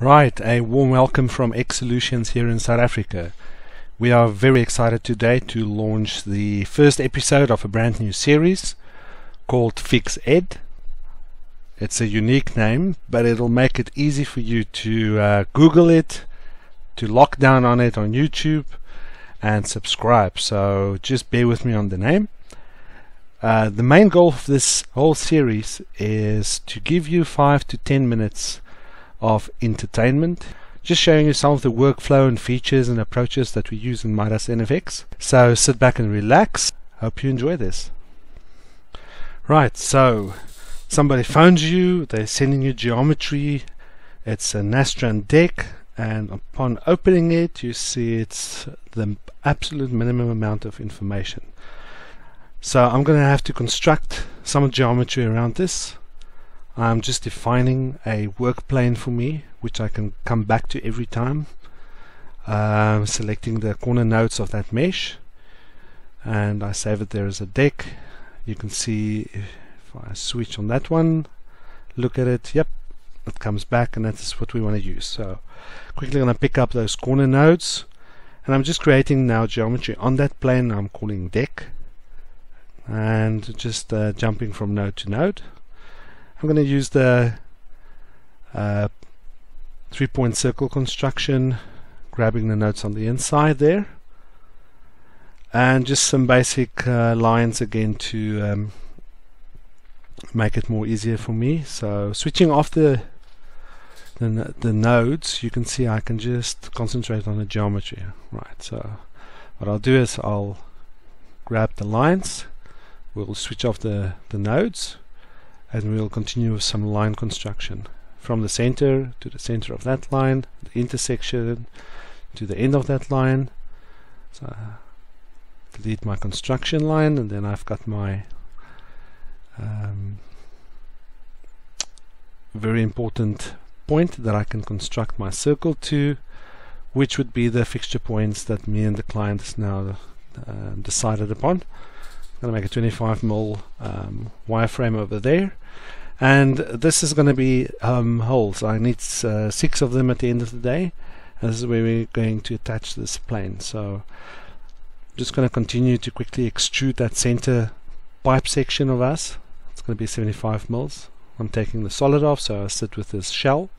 Right, a warm welcome from Excellutions here in South Africa. We are very excited today to launch the first episode of a brand new series called Fixed. It's a unique name, but it'll make it easy for you to Google it, to lock down on it on YouTube and subscribe. So just bear with me on the name. The main goal of this whole series is to give you 5 to 10 minutes of entertainment, just showing you some of the workflow and features and approaches that we use in Midas NFX. So sit back and relax. Hope you enjoy this. Right, so somebody phones you, they're sending you geometry. It's a Nastran deck, and upon opening it you see it's the absolute minimum amount of information. So I'm going to have to construct some geometry around this. I'm just defining a work plane for me, which I can come back to every time, selecting the corner nodes of that mesh, and I save it there as a deck. You can see if I switch on that one, look at it, yep, it comes back, and that's what we want to use. So quickly going to pick up those corner nodes, and I'm just creating now geometry on that plane. I'm calling deck, and just jumping from node to node. I'm going to use the three-point circle construction, grabbing the nodes on the inside there, and just some basic lines again to make it more easier for me. So switching off the nodes, you can see I can just concentrate on the geometry. Right, so what I'll do is I'll grab the lines, we'll switch off the nodes, and we'll continue with some line construction from the center to the center of that line, the intersection to the end of that line. So I delete my construction line, and then I've got my very important point that I can construct my circle to, which would be the fixture points that me and the client has now decided upon. I'm going to make a 25mm wireframe over there, and this is going to be holes. I need 6 of them at the end of the day, and this is where we're going to attach this plane. So I'm just going to continue to quickly extrude that center pipe section of us. It's going to be 75mm. I'm taking the solid off, so I sit with this shell,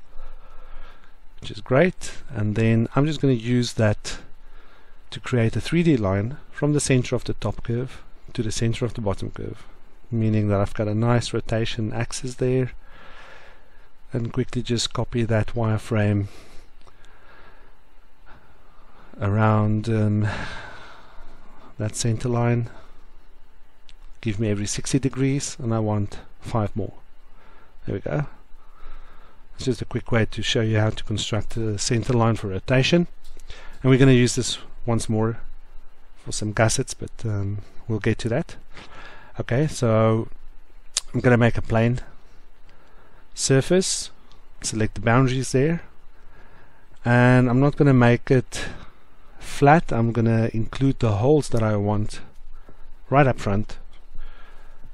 which is great, and then I'm just going to use that to create a 3D line from the center of the top curve to the center of the bottom curve, meaning that I've got a nice rotation axis there, and quickly just copy that wireframe around that center line. Give me every 60 degrees, and I want 5 more. There we go. It's just a quick way to show you how to construct a center line for rotation, and we're going to use this once more for some gussets, but we'll get to that. Okay, so I'm going to make a plane surface, select the boundaries there, and I'm not going to make it flat. I'm going to include the holes that I want right up front,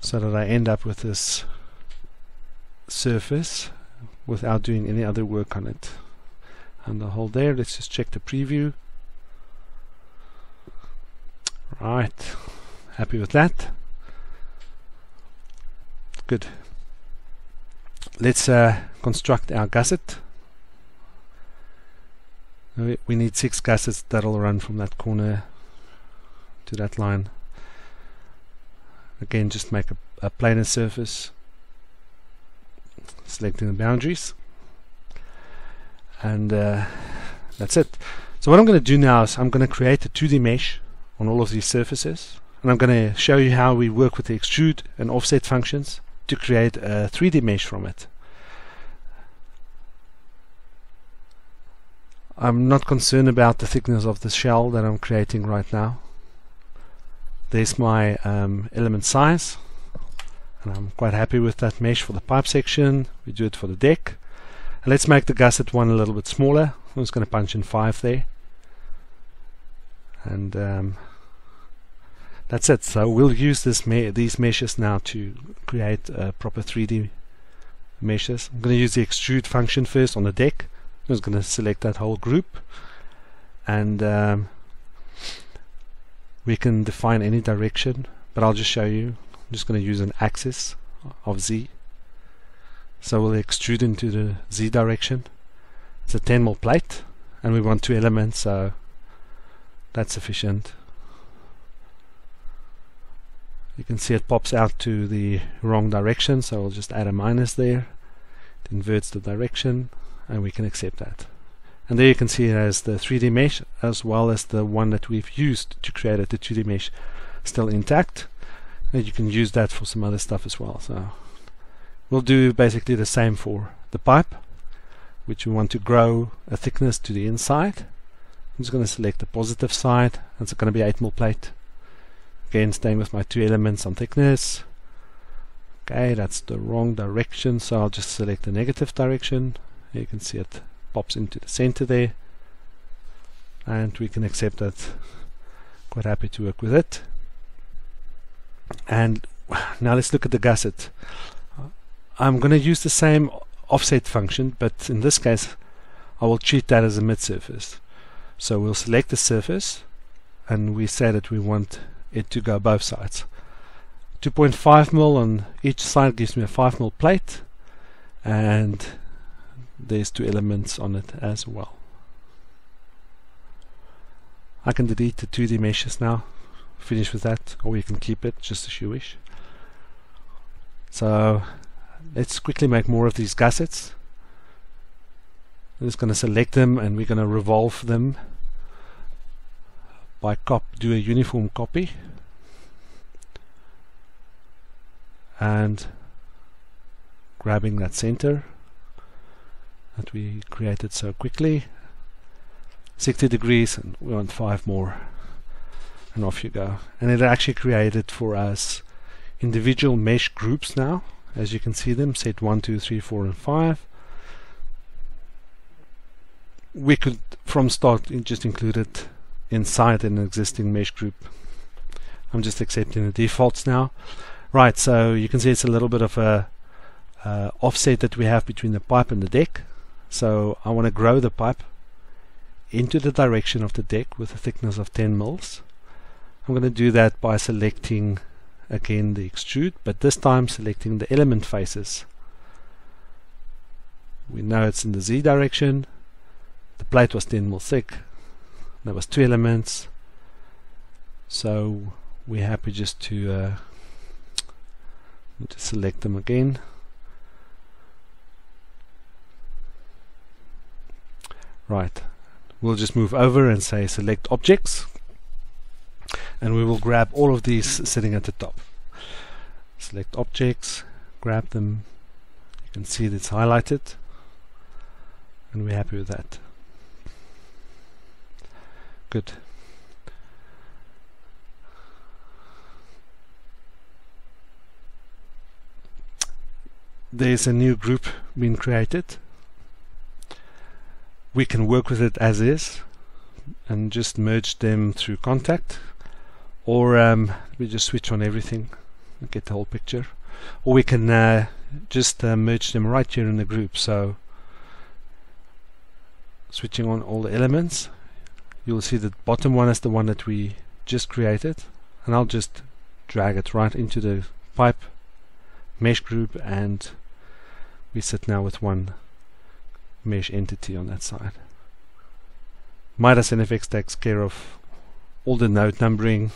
so that I end up with this surface without doing any other work on it. And the hole there, let's just check the preview. Right, happy with that. Good. Let's construct our gusset. We need 6 gussets that'll run from that corner to that line. Again, just make a planar surface, selecting the boundaries, and that's it. So what I'm going to do now is I'm going to create a 2D mesh on all of these surfaces, and I'm going to show you how we work with the extrude and offset functions to create a 3D mesh from it. I'm not concerned about the thickness of the shell that I'm creating right now. There's my element size, and I'm quite happy with that mesh for the pipe section. We do it for the deck, and let's make the gusset one a little bit smaller. I'm just going to punch in 5 there, and that's it. So we'll use this these meshes now to create proper 3D meshes. I'm going to use the extrude function first on the deck. I'm just going to select that whole group, and we can define any direction, but I'll just show you. I'm just going to use an axis of Z. So we'll extrude into the Z direction. It's a 10mm plate, and we want two elements, so that's sufficient. You can see it pops out to the wrong direction, so we'll just add a minus there. It inverts the direction, and we can accept that. And there you can see it has the 3D mesh, as well as the one that we've used to create the 2D mesh, still intact. And you can use that for some other stuff as well. So we'll do basically the same for the pipe, which we want to grow a thickness to the inside. I'm just going to select the positive side. That's going to be 8mm plate. Again, staying with my two elements on thickness. Okay, that's the wrong direction, so I'll just select the negative direction. You can see it pops into the center there, and we can accept that. Quite happy to work with it. And now let's look at the gusset. I'm going to use the same offset function, but in this case I will treat that as a mid-surface. So we'll select the surface, and we say that we want it to go both sides. 2.5 mil on each side gives me a 5 mil plate, and there's two elements on it as well. I can delete the 2D meshes now, finish with that, or you can keep it just as you wish. So let's quickly make more of these gussets. I'm just going to select them, and we're going to revolve them by do a uniform copy, and grabbing that center that we created so quickly, 60 degrees, and we want 5 more, and off you go. And it actually created for us individual mesh groups now, as you can see them, set 1, 2, 3, 4 and 5. We could from start just include it inside an existing mesh group. I'm just accepting the defaults now. Right, so you can see it's a little bit of a offset that we have between the pipe and the deck. So I want to grow the pipe into the direction of the deck with a thickness of 10 mils. I'm going to do that by selecting again the extrude, but this time selecting the element faces. We know it's in the Z direction. The plate was 10 mils thick. There was two elements, so we're happy just to select them again. Right, we'll just move over and say select objects, and we will grab all of these sitting at the top. Select objects, grab them, you can see that it's highlighted, and we're happy with that. Good. There's a new group being created. We can work with it as is and just merge them through contact, or we just switch on everything and get the whole picture, or we can just merge them right here in the group. So switching on all the elements, you'll see the bottom one is the one that we just created, and I'll just drag it right into the pipe mesh group, and we sit now with one mesh entity on that side. Midas NFX takes care of all the node numbering,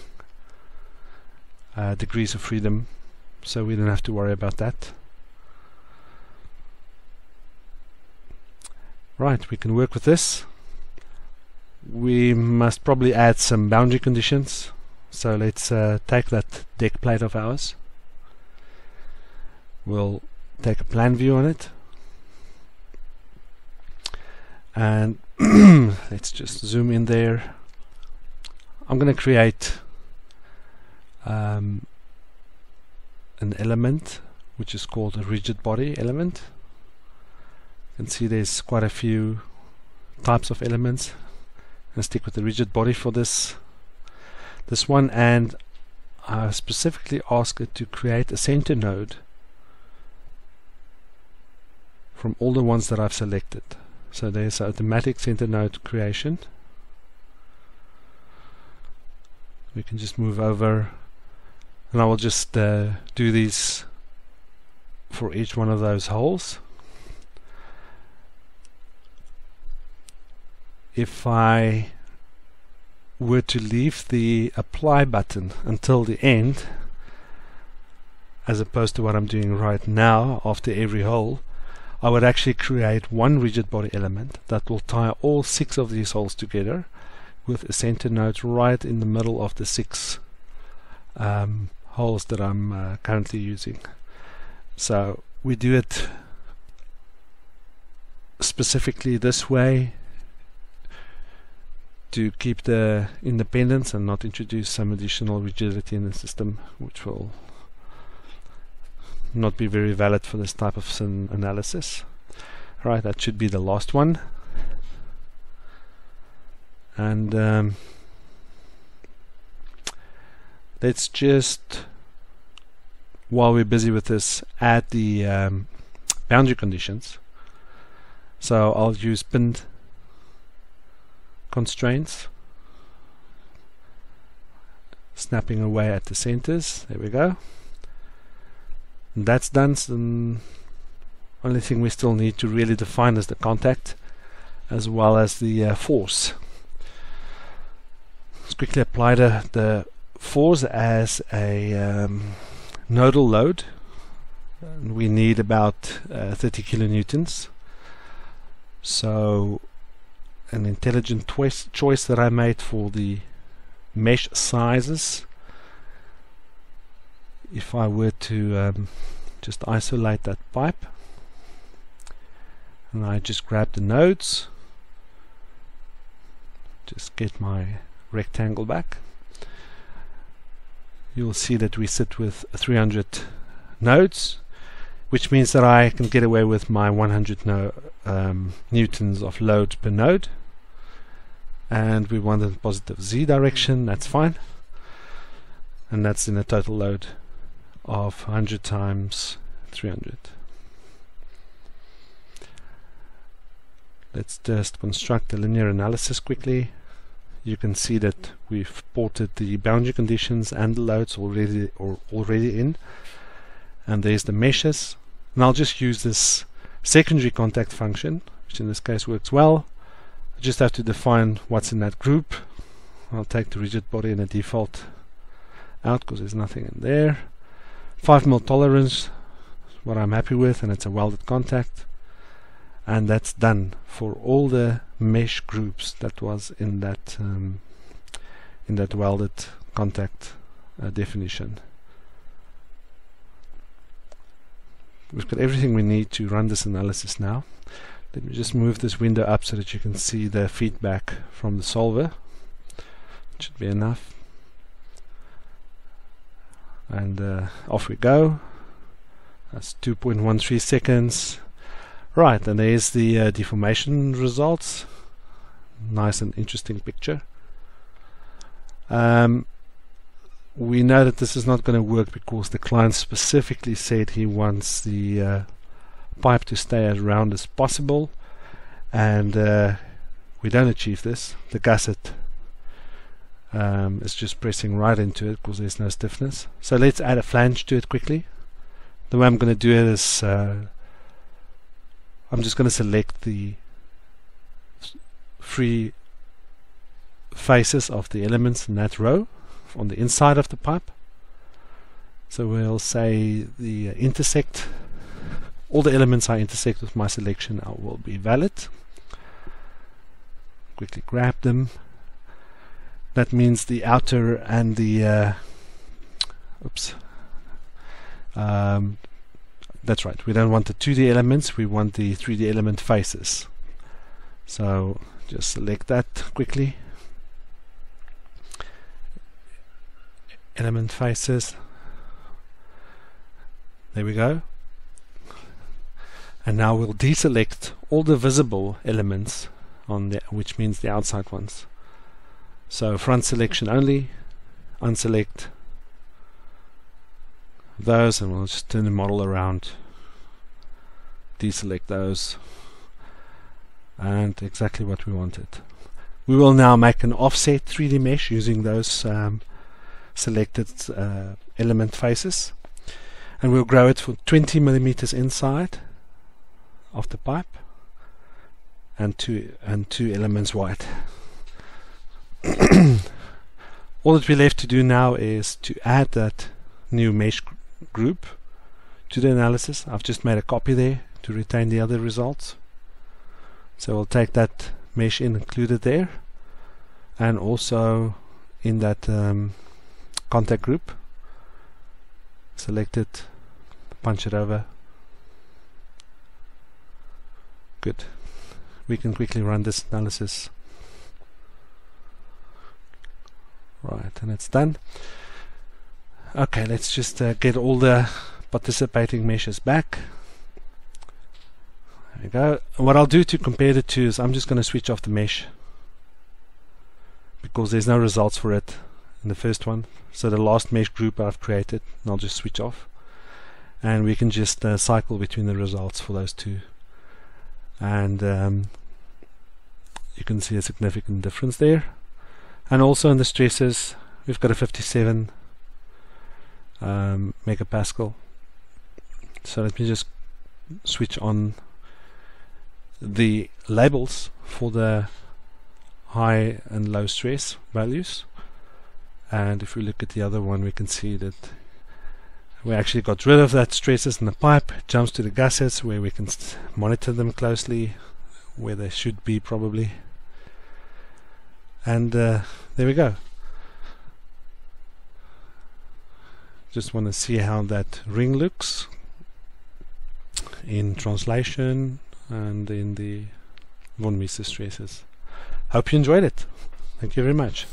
degrees of freedom, so we don't have to worry about that. Right, we can work with this. We must probably add some boundary conditions, so let's take that deck plate of ours. We'll take a plan view on it, and let's just zoom in there. I'm going to create an element which is called a rigid body element. You can see there's quite a few types of elements. And stick with the rigid body for this one, and I specifically ask it to create a center node from all the ones that I've selected. So there's automatic center node creation. We can just move over, and I will just do these for each one of those holes. If I were to leave the apply button until the end, as opposed to what I'm doing right now after every hole, I would actually create one rigid body element that will tie all 6 of these holes together, with a center node right in the middle of the 6 holes that I'm currently using. So we do it specifically this way to keep the independence and not introduce some additional rigidity in the system, which will not be very valid for this type of analysis. Right, that should be the last one. And let's just, while we're busy with this, add the boundary conditions. So I'll use pinned constraints, snapping away at the centers. There we go. And that's done. So the only thing we still need to really define is the contact, as well as the force. Let's quickly apply the force as a nodal load. We need about 30 kilonewtons. So an intelligent choice that I made for the mesh sizes, if I were to just isolate that pipe, and I just grab the nodes, just get my rectangle back, you'll see that we sit with 300 nodes, which means that I can get away with my 100 newtons of load per node. And we want a positive Z direction, that's fine, and that's in a total load of 100 times 300. Let's just construct a linear analysis quickly. You can see that we've ported the boundary conditions and the loads already in, and there's the meshes. And I'll just use this secondary contact function, which in this case works well. I just have to define what's in that group. I'll take the rigid body and the default out because there's nothing in there. 5 mil tolerance is what I'm happy with, and it's a welded contact. And that's done for all the mesh groups that was in that welded contact definition. We've got everything we need to run this analysis now. Let me just move this window up so that you can see the feedback from the solver. It should be enough. And off we go. That's 2.13 seconds. Right, and there's the deformation results. Nice and interesting picture. We know that this is not going to work because the client specifically said he wants the pipe to stay as round as possible, and we don't achieve this. The gusset is just pressing right into it because there's no stiffness. So let's add a flange to it quickly. The way I'm going to do it is I'm just going to select the free faces of the elements in that row on the inside of the pipe. So we'll say the intersect. All the elements I intersect with my selection will be valid. Quickly grab them. That means the outer and the that's right, we don't want the 2D elements, we want the 3D element faces. So just select that quickly. Element faces. There we go. And now we'll deselect all the visible elements, on the, which means the outside ones. So front selection only, unselect those, and we'll just turn the model around, deselect those, and exactly what we wanted. We will now make an offset 3D mesh using those selected element faces, and we'll grow it for 20 millimeters inside of the pipe and two elements wide. All that we're left to do now is to add that new mesh group to the analysis. I've just made a copy there to retain the other results. So we'll take that mesh included there, and also in that contact group, select it, punch it over. Good. We can quickly run this analysis. Right, and it's done. Okay, let's just get all the participating meshes back. There we go. What I'll do to compare the two is I'm just going to switch off the mesh because there's no results for it in the first one. So the last mesh group I've created, and I'll just switch off, and we can just cycle between the results for those two, and you can see a significant difference there. And also in the stresses, we've got a 57 megapascal. So let me just switch on the labels for the high and low stress values, and if we look at the other one, we can see that we actually got rid of that stresses in the pipe, jumps to the gases where we can monitor them closely, where they should be probably. And there we go. Just want to see how that ring looks in translation and in the von Mises stresses. Hope you enjoyed it. Thank you very much.